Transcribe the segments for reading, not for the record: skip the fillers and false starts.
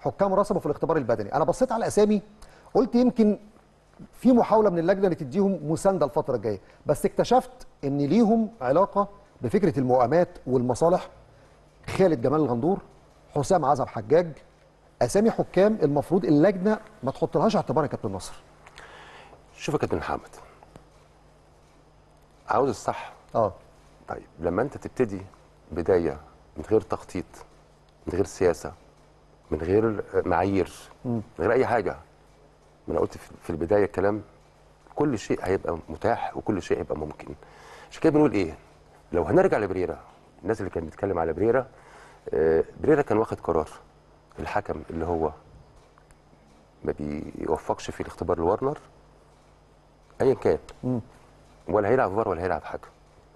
حكام رسبوا في الاختبار البدني. انا بصيت على اسامي قلت يمكن في محاوله من اللجنه لتديهم مسانده الفتره الجايه، بس اكتشفت ان ليهم علاقه بفكره المقامات والمصالح. خالد جمال الغندور، حسام عزب حجاج، اسامي حكام المفروض اللجنه ما تحطلهاش اعتبار. يا كابتن ناصر، شوف يا كابتن محمد، عاوز الصح. طيب، لما انت تبتدي بدايه من غير تخطيط، من غير سياسه، من غير معايير، من غير اي حاجه، ما انا قلت في البدايه الكلام، كل شيء هيبقى متاح وكل شيء هيبقى ممكن. عشان كده بنقول ايه، لو هنرجع لبريرا، الناس اللي كانت بتتكلم على بريرا، بريرا كان واخد قرار الحكم اللي هو ما بيوفقش في الاختبار الورنر ايا كان، ولا هيلعب فار ولا هيلعب حاجه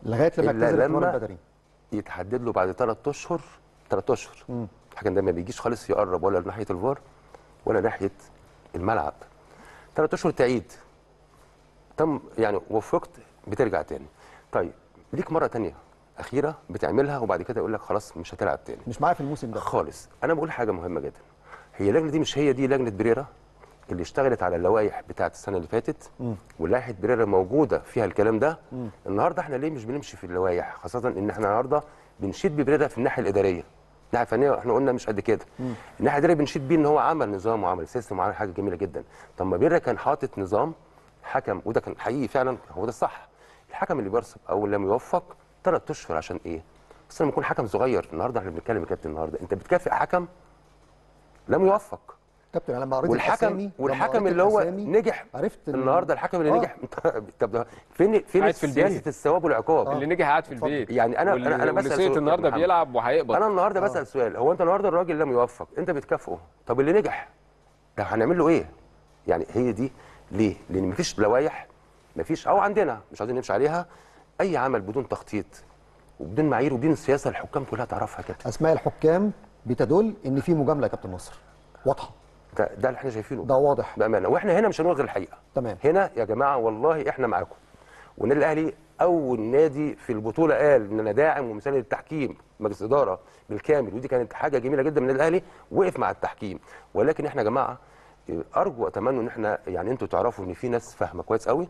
لغايه لما يتحدد له بعد 3 اشهر. الحكم ده ما بيجيش خالص يقرب ولا ناحيه الفار ولا ناحيه الملعب. 3 اشهر تعيد، تم يعني وفقت بترجع تاني. طيب ليك مره تانيه اخيره بتعملها وبعد كده يقول لك خلاص مش هتلعب تاني، مش معايا في الموسم ده خالص. انا بقول حاجه مهمه جدا، هي اللجنه دي مش هي دي لجنه بريرا اللي اشتغلت على اللوائح بتاعه السنه اللي فاتت، ولائحه بريرا موجوده فيها الكلام ده. النهارده احنا ليه مش بنمشي في اللوائح، خاصه ان احنا النهارده بنشيد ببريرا في الناحيه الاداريه. الناحيه الفنيه احنا قلنا مش قد كده، الناحيه الاداريه بنشيد بيه ان هو عمل نظام وعمل سيستم وعمل حاجه جميله جدا. طب ما بريرا كان حاطط نظام حكم، وده كان حقيقي فعلا، هو ده الصح. الحكم اللي بيرسب او لما يوفق 3 اشهر، عشان ايه؟ بس لما يكون حكم صغير. النهارده احنا بنتكلم يا كابتن، النهارده انت بتكافئ حكم لم يوفق. كابتن انا لما قريت والحكم اللي هو نجح، عرفت النهارده الحكم اللي نجح. طب فين سياسه الثواب والعقاب؟ اللي نجح قاعد في البيت. يعني انا بسال سؤال، النهارده بيلعب وهيقبض. انا النهارده بسال سؤال، هو انت النهارده الراجل لم يوفق انت بتكافئه، طب اللي نجح هنعمل له ايه؟ يعني هي دي ليه؟ لان مفيش لوائح، مفيش او عندنا مش عايزين نمشي عليها. اي عمل بدون تخطيط وبدون معايير وبدون سياسه الحكام كلها تعرفها يا كابتن. اسماء الحكام بتدل ان في مجامله يا كابتن ناصر واضحه. ده اللي احنا شايفينه، ده واضح بامانه، واحنا هنا مش هنقول غير الحقيقه. تمام. هنا يا جماعه والله احنا معاكم، والنادي الاهلي اول نادي في البطوله قال ان انا داعم ومساند للتحكيم، مجلس اداره بالكامل، ودي كانت حاجه جميله جدا من النادي الاهلي، وقف مع التحكيم. ولكن احنا يا جماعه ارجو اتمنى ان احنا يعني انتوا تعرفوا ان في ناس فاهمه كويس قوي